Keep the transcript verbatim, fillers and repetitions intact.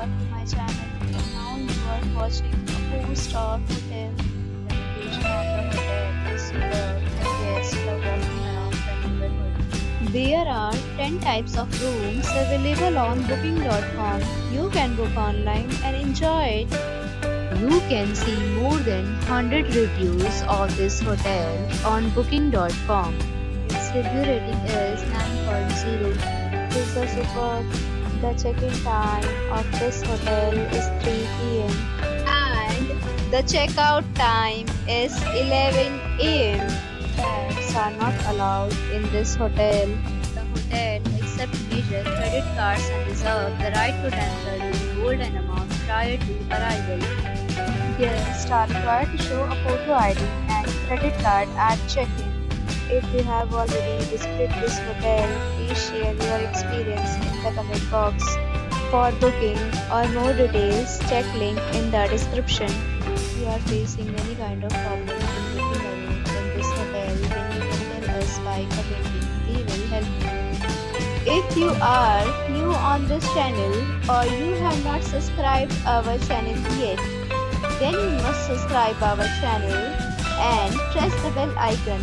back to my channel. Now you are watching a four star hotel. The location of the hotel is superb and guests love walking around the neighborhood. There are ten types of rooms available on booking dot com. You can book online and enjoy it. You can see more than one hundred reviews of this hotel on booking dot com. Its review rating is nine point zero. It is a superb. The check-in time of this hotel is three p m and the checkout time is eleven a m Pets are not allowed in this hotel. The hotel accepts major credit cards and reserves the right to temporarily hold an amount prior to arrival. Guests are required to show a photo I D and credit card at check-in. If you have already visited this hotel, please share your experience in the comment box. For booking or more details, check link in the description. If you are facing any kind of problem in booking a room in this hotel, then you can tell us by commenting. We will help you. If you are new on this channel or you have not subscribed our channel yet, then you must subscribe our channel and press the bell icon,